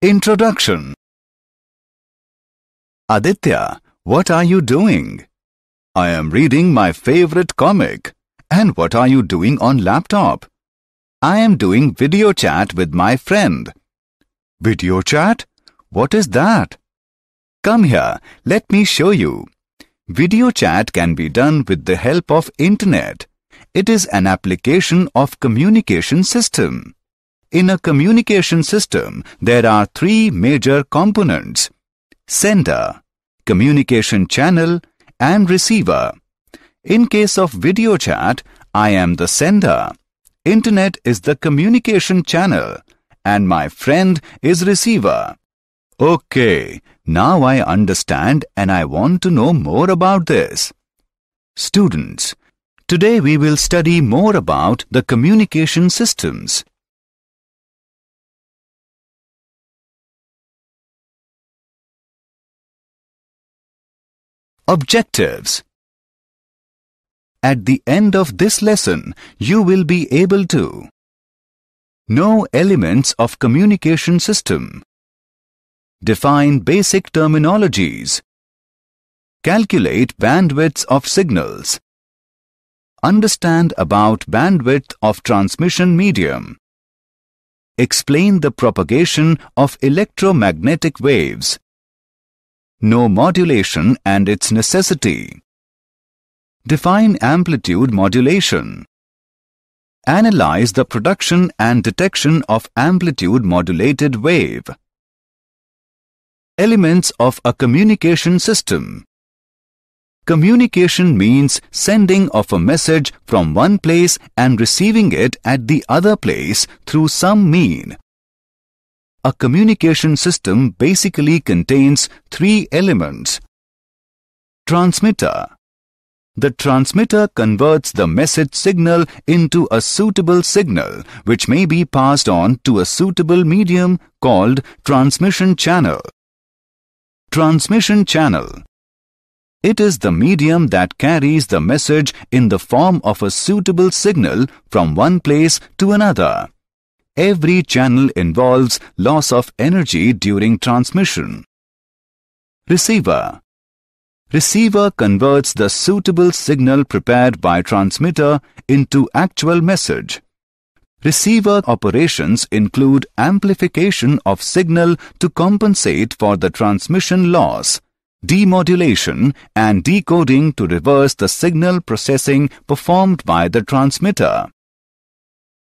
Introduction. Aditya, what are you doing? I am reading my favorite comic. And what are you doing on laptop? I am doing video chat with my friend. Video chat? What is that? Come here, let me show you. Video chat can be done with the help of internet. It is an application of communication system. In a communication system, there are three major components: sender, communication channel, and receiver. In case of video chat, I am the sender. Internet is the communication channel, and my friend is receiver. Okay, now I understand and I want to know more about this. Students, today we will study more about the communication systems. Objectives. At the end of this lesson, you will be able to know elements of communication system, define basic terminologies, calculate bandwidths of signals, understand about bandwidth of transmission medium, explain the propagation of electromagnetic waves, know modulation and its necessity. Define amplitude modulation. Analyze the production and detection of amplitude modulated wave. Elements of a communication system. Communication means sending of a message from one place and receiving it at the other place through some mean. A communication system basically contains three elements. Transmitter. The transmitter converts the message signal into a suitable signal, which may be passed on to a suitable medium called transmission channel. Transmission channel. It is the medium that carries the message in the form of a suitable signal from one place to another. Every channel involves loss of energy during transmission. Receiver. Receiver converts the suitable signal prepared by transmitter into actual message. Receiver operations include amplification of signal to compensate for the transmission loss, demodulation and decoding to reverse the signal processing performed by the transmitter.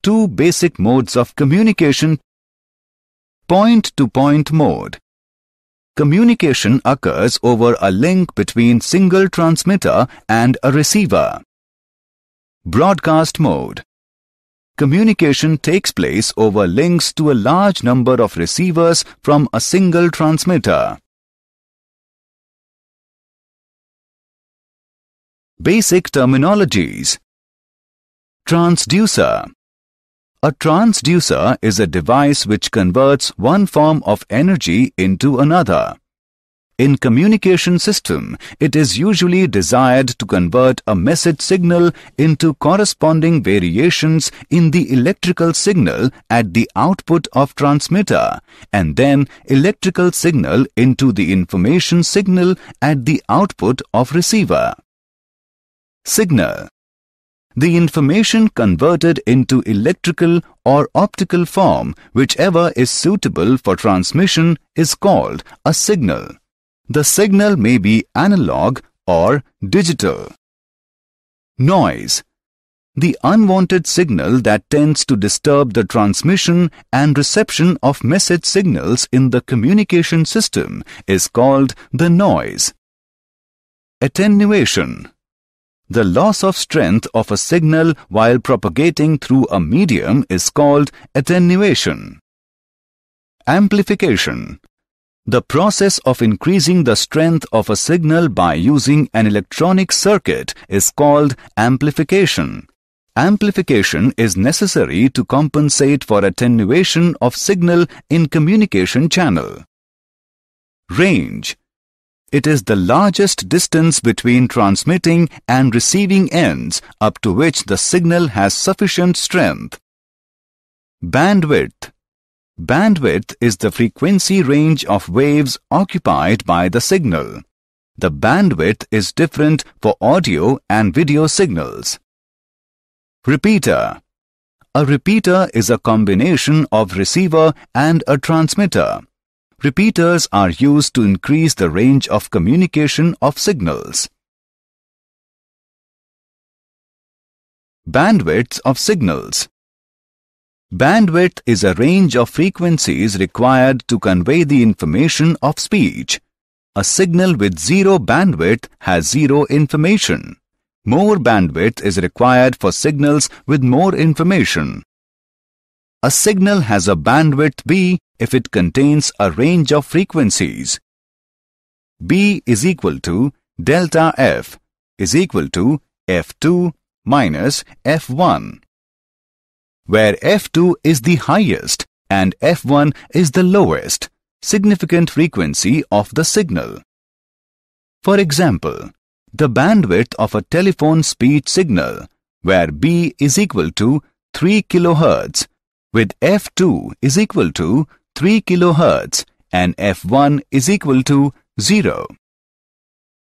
Two basic modes of communication. Point-to-point mode. Communication occurs over a link between single transmitter and a receiver. Broadcast mode. Communication takes place over links to a large number of receivers from a single transmitter. Basic terminologies. Transducer. A transducer is a device which converts one form of energy into another. In communication system, it is usually desired to convert a message signal into corresponding variations in the electrical signal at the output of transmitter, and then electrical signal into the information signal at the output of receiver. Signal. The information converted into electrical or optical form, whichever is suitable for transmission, is called a signal. The signal may be analog or digital. Noise. The unwanted signal that tends to disturb the transmission and reception of message signals in the communication system is called the noise. Attenuation. The loss of strength of a signal while propagating through a medium is called attenuation. Amplification. The process of increasing the strength of a signal by using an electronic circuit is called amplification. Amplification is necessary to compensate for attenuation of signal in communication channel. Range. It is the largest distance between transmitting and receiving ends up to which the signal has sufficient strength. Bandwidth. Bandwidth is the frequency range of waves occupied by the signal. The bandwidth is different for audio and video signals. Repeater. A repeater is a combination of receiver and a transmitter. Repeaters are used to increase the range of communication of signals. Bandwidths of signals. Bandwidth is a range of frequencies required to convey the information of speech. A signal with zero bandwidth has zero information. More bandwidth is required for signals with more information. A signal has a bandwidth B if it contains a range of frequencies. B is equal to delta F is equal to F2 minus F1, where F2 is the highest and F1 is the lowest significant frequency of the signal. For example, the bandwidth of a telephone speech signal, where B is equal to 3 kHz, with F2 is equal to 3 kHz and F1 is equal to 0.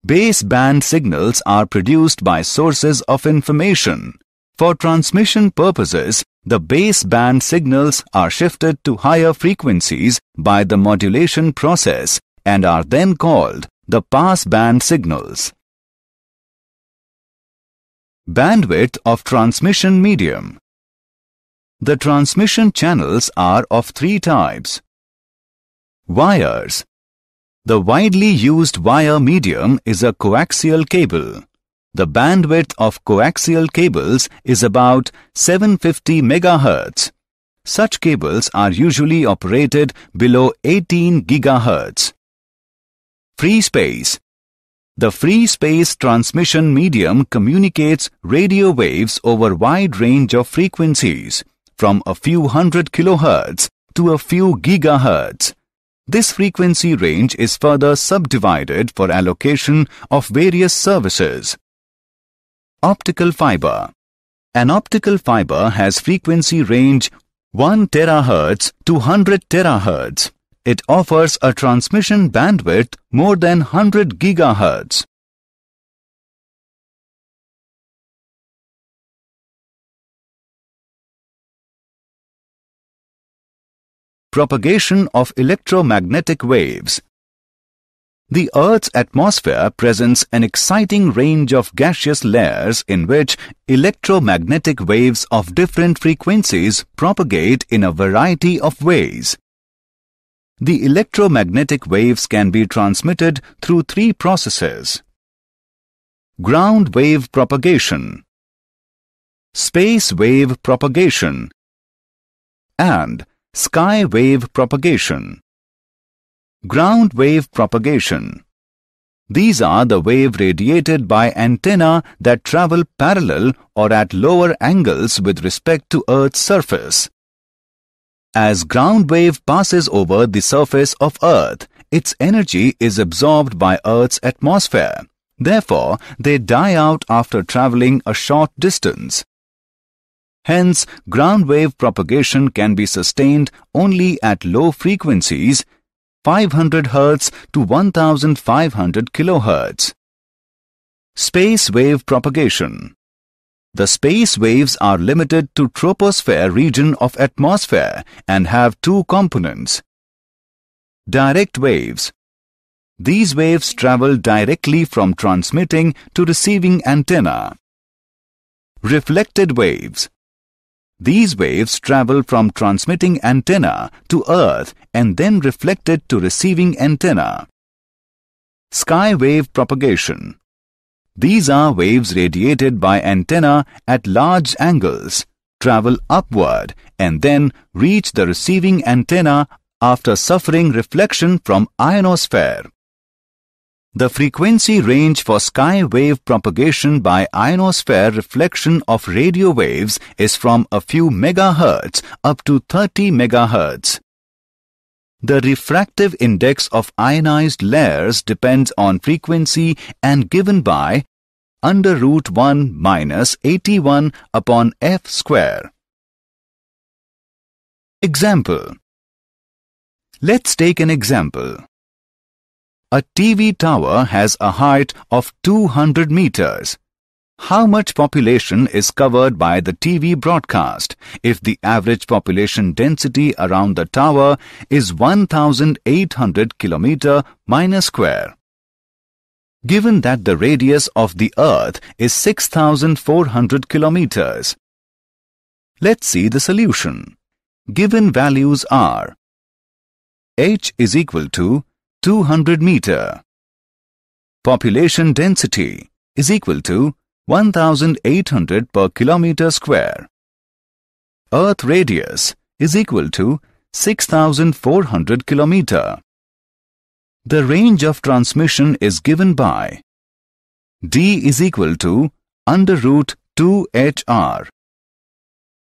Baseband signals are produced by sources of information. For transmission purposes, the baseband signals are shifted to higher frequencies by the modulation process and are then called the passband signals. Bandwidth of transmission medium. The transmission channels are of three types. Wires. The widely used wire medium is a coaxial cable. The bandwidth of coaxial cables is about 750 MHz. Such cables are usually operated below 18 GHz. Free space. The free space transmission medium communicates radio waves over wide range of frequencies, from a few hundred kilohertz to a few gigahertz. This frequency range is further subdivided for allocation of various services. Optical fiber. An optical fiber has frequency range 1 terahertz to 100 terahertz. It offers a transmission bandwidth more than 100 gigahertz. Propagation of electromagnetic waves. The Earth's atmosphere presents an exciting range of gaseous layers in which electromagnetic waves of different frequencies propagate in a variety of ways. The electromagnetic waves can be transmitted through three processes. Ground wave propagation, space wave propagation, and sky wave propagation. Ground wave propagation. These are the waves radiated by antenna that travel parallel or at lower angles with respect to Earth's surface. As ground wave passes over the surface of Earth, its energy is absorbed by Earth's atmosphere. Therefore, they die out after traveling a short distance. Hence, ground wave propagation can be sustained only at low frequencies, 500 Hz to 1500 kHz. Space wave propagation. The space waves are limited to troposphere region of atmosphere and have two components. Direct waves. These waves travel directly from transmitting to receiving antenna. Reflected waves. These waves travel from transmitting antenna to Earth and then reflected to receiving antenna. Sky wave propagation. These are waves radiated by antenna at large angles, travel upward and then reach the receiving antenna after suffering reflection from ionosphere. The frequency range for sky wave propagation by ionosphere reflection of radio waves is from a few megahertz up to 30 megahertz. The refractive index of ionized layers depends on frequency and given by √1 minus 81 upon f square. Example: Let's take an example. A TV tower has a height of 200 meters. How much population is covered by the TV broadcast if the average population density around the tower is 1,800 kilometer minus square? Given that the radius of the Earth is 6,400 kilometers. Let's see the solution. Given values are h is equal to 200 meter. Population density is equal to 1,800 per kilometer square. Earth radius is equal to 6,400 kilometer. The range of transmission is given by d is equal to √2hr.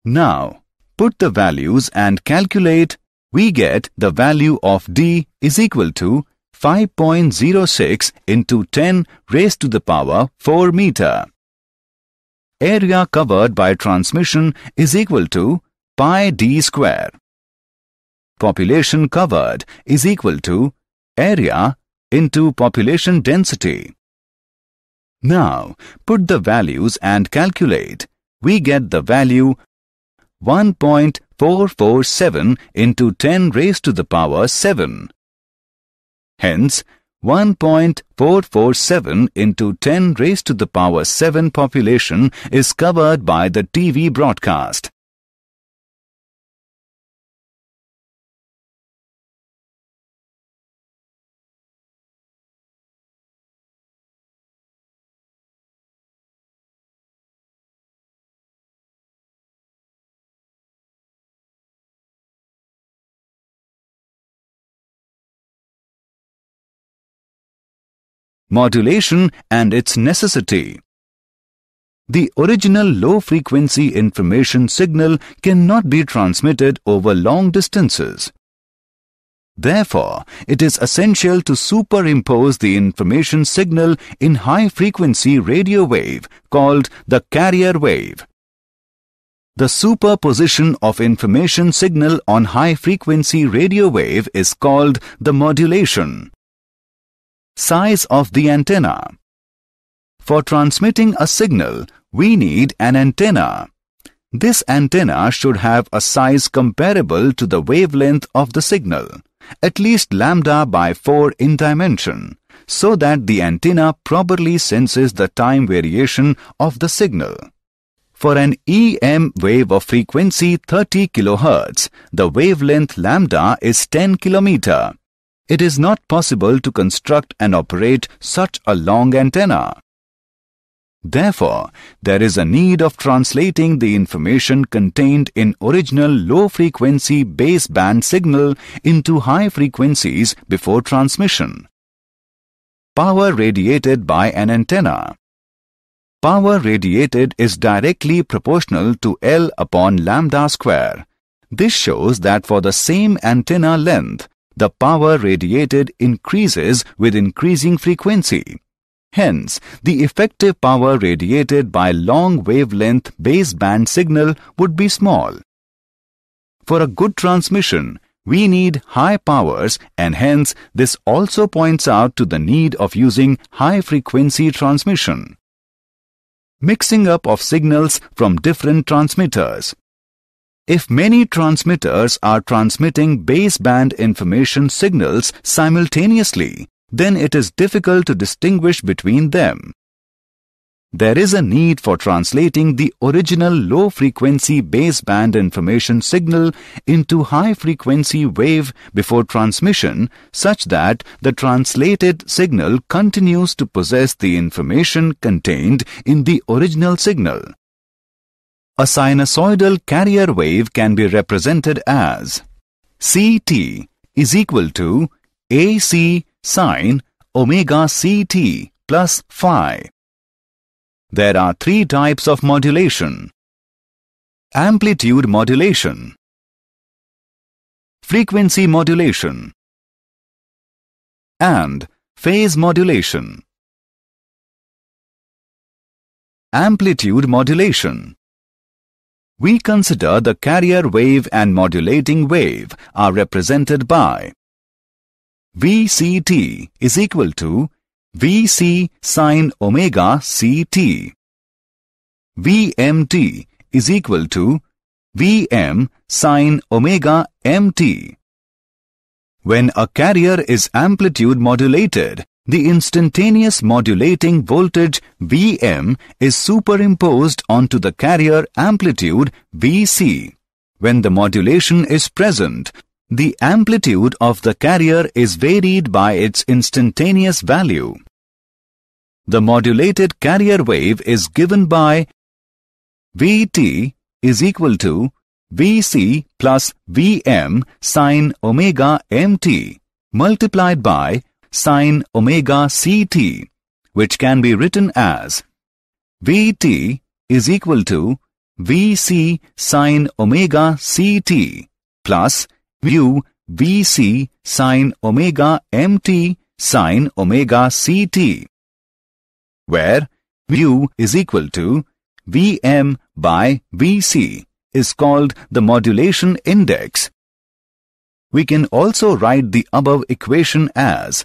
Now, put the values and calculate. We get the value of d is equal to 5.06 into 10 raised to the power 4 meter. Area covered by transmission is equal to pi d square. Population covered is equal to area into population density. Now, put the values and calculate. We get the value 1.447 into 10 raised to the power 7. Hence, 1.447 into 10 raised to the power 7 population is covered by the TV broadcast. Modulation and its necessity. The original low-frequency information signal cannot be transmitted over long distances. Therefore, it is essential to superimpose the information signal in high-frequency radio wave called the carrier wave. The superposition of information signal on high-frequency radio wave is called the modulation. Size of the antenna. For transmitting a signal, we need an antenna. This antenna should have a size comparable to the wavelength of the signal, at least λ/4 in dimension, so that the antenna properly senses the time variation of the signal. For an EM wave of frequency 30 kHz, the wavelength lambda is 10 km. It is not possible to construct and operate such a long antenna. Therefore, there is a need of translating the information contained in original low-frequency baseband signal into high frequencies before transmission. Power radiated by an antenna. Power radiated is directly proportional to L upon lambda square. This shows that for the same antenna length, the power radiated increases with increasing frequency. Hence, the effective power radiated by long wavelength baseband signal would be small. For a good transmission, we need high powers, and hence this also points out to the need of using high frequency transmission. Mixing up of signals from different transmitters. If many transmitters are transmitting baseband information signals simultaneously, then it is difficult to distinguish between them. There is a need for translating the original low-frequency baseband information signal into high-frequency wave before transmission, such that the translated signal continues to possess the information contained in the original signal. A sinusoidal carrier wave can be represented as CT is equal to AC sine omega CT plus phi. There are three types of modulation. Amplitude modulation, frequency modulation, and phase modulation. Amplitude modulation. We consider the carrier wave and modulating wave are represented by VCT is equal to VC sin omega CT. VMT is equal to Vm sin omega MT. When a carrier is amplitude modulated, the instantaneous modulating voltage Vm is superimposed onto the carrier amplitude Vc. When the modulation is present, the amplitude of the carrier is varied by its instantaneous value. The modulated carrier wave is given by Vt is equal to Vc plus Vm sin omega mt multiplied by sin omega ct, which can be written as Vt is equal to Vc sin omega ct plus u Vc sin omega mt sin omega ct, where u is equal to Vm by Vc is called the modulation index. We can also write the above equation as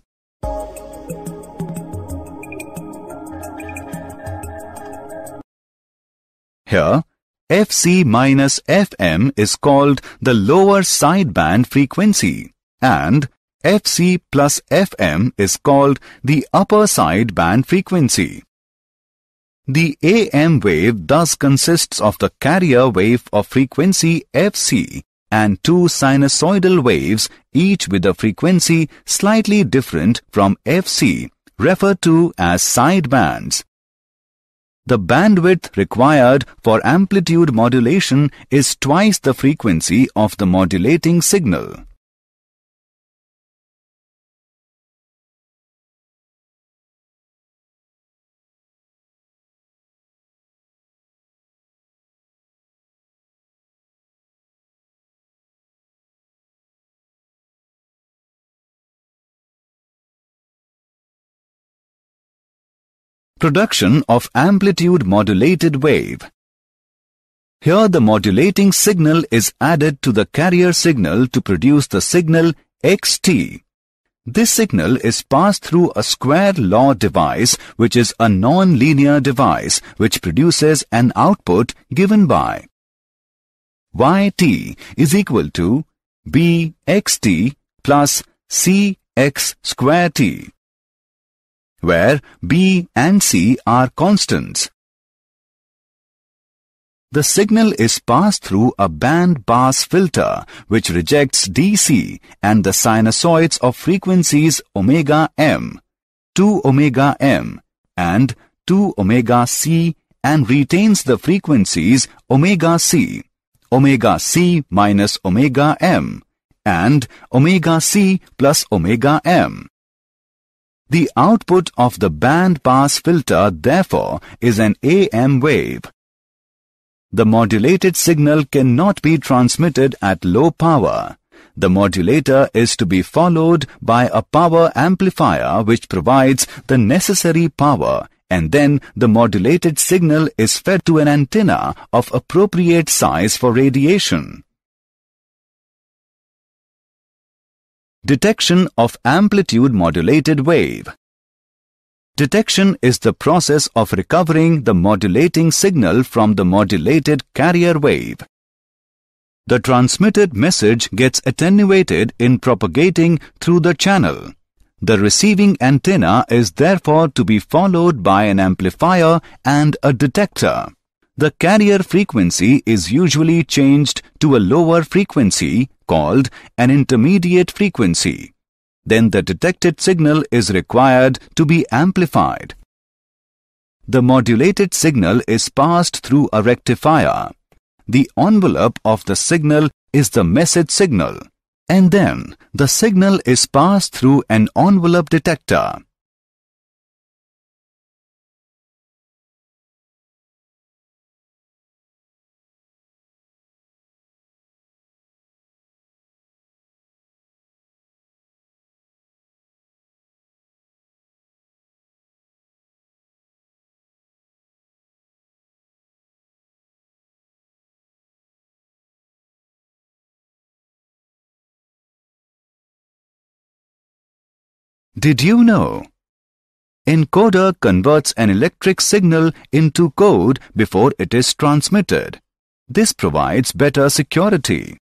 here, Fc minus Fm is called the lower sideband frequency and Fc plus Fm is called the upper sideband frequency. The AM wave thus consists of the carrier wave of frequency Fc and two sinusoidal waves, each with a frequency slightly different from Fc, referred to as sidebands. The bandwidth required for amplitude modulation is twice the frequency of the modulating signal. Production of amplitude modulated wave. Here the modulating signal is added to the carrier signal to produce the signal xt. This signal is passed through a square law device, which is a non-linear device which produces an output given by yt is equal to bxt plus cx square t, where B and C are constants. The signal is passed through a band-pass filter which rejects DC and the sinusoids of frequencies omega m, 2 omega m and 2 omega c and retains the frequencies omega c minus omega m and omega c plus omega m. The output of the band-pass filter, therefore, is an AM wave. The modulated signal cannot be transmitted at low power. The modulator is to be followed by a power amplifier which provides the necessary power, and then the modulated signal is fed to an antenna of appropriate size for radiation. Detection of amplitude modulated wave. Detection is the process of recovering the modulating signal from the modulated carrier wave. The transmitted message gets attenuated in propagating through the channel. The receiving antenna is therefore to be followed by an amplifier and a detector. The carrier frequency is usually changed to a lower frequency called an intermediate frequency. Then the detected signal is required to be amplified. The modulated signal is passed through a rectifier. The envelope of the signal is the message signal, and then the signal is passed through an envelope detector. Did you know? Encoder converts an electric signal into code before it is transmitted. This provides better security.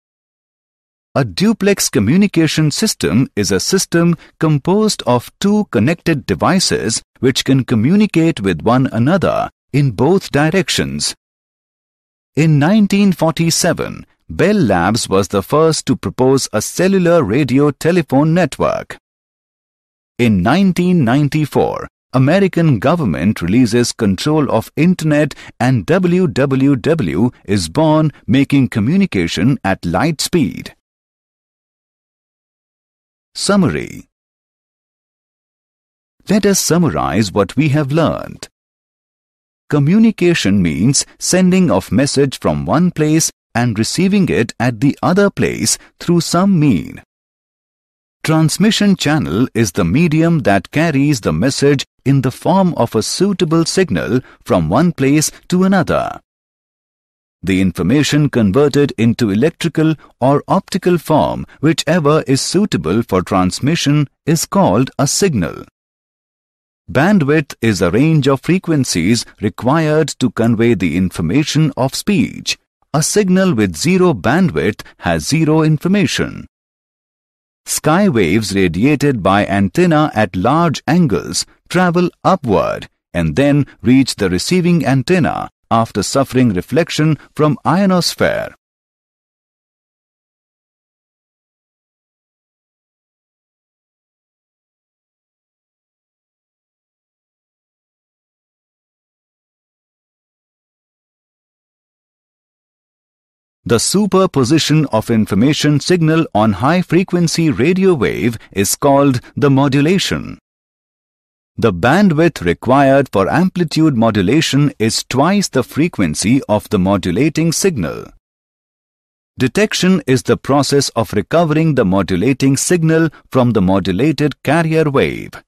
A duplex communication system is a system composed of two connected devices which can communicate with one another in both directions. In 1947, Bell Labs was the first to propose a cellular radio telephone network. In 1994, American government releases Control of Internet and WWW is born, making communication at light speed. Summary. Let us summarize what we have learned. Communication means sending of message from one place and receiving it at the other place through some mean. Transmission channel is the medium that carries the message in the form of a suitable signal from one place to another. The information converted into electrical or optical form, whichever is suitable for transmission, is called a signal. Bandwidth is the range of frequencies required to convey the information of speech. A signal with zero bandwidth has zero information. Sky waves radiated by antenna at large angles travel upward and then reach the receiving antenna after suffering reflection from ionosphere. The superposition of information signal on high-frequency radio wave is called the modulation. The bandwidth required for amplitude modulation is twice the frequency of the modulating signal. Detection is the process of recovering the modulating signal from the modulated carrier wave.